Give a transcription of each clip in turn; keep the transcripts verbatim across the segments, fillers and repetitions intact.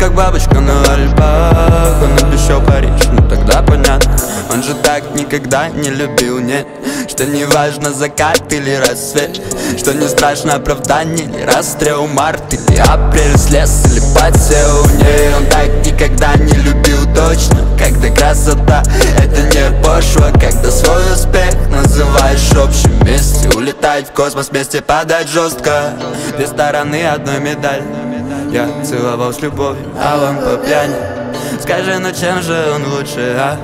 как бабочка на альбах. Он обещал Париж, ну тогда понятно. Он же так никогда не любил, нет. Что не важно закат или рассвет, что не страшно оправдание или расстрел. Март или апрель, слез или подсел в ней. Он так никогда не любил точно, когда красота это не пошло, когда свой успех называешь общим. Вместе улетать в космос, вместе падать жестко. Две стороны одной медаль. Я целовал с любовью, а он по пьяни. Скажи, ну чем же он лучше, а?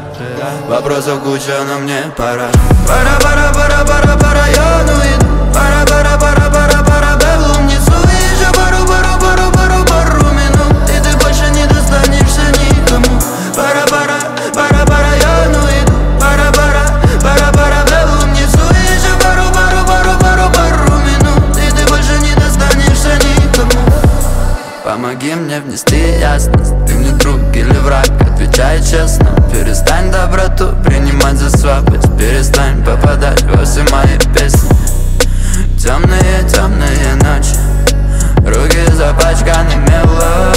Вопросов куча, но мне пора. Пора-пора-пора-пора-пора, я дует. Пора-пора-пора-пора-пора, беглу внизу. И же пару-пару-пару-пару-пару минут, и ты больше не достанешься никому. Пора-пора-пора-пора, я дует. Пора-пора-пора-пора, беглу внизу. И же пару-пару-пару-пару-пару минут, и ты больше не достанешься никому. Помоги мне внести ясность. Ты мне друг или враг, отвечай честно. Перестань доброту принимать за слабость, перестань попадать во все мои песни. Темные, темные ночи, руки запачканы мелом.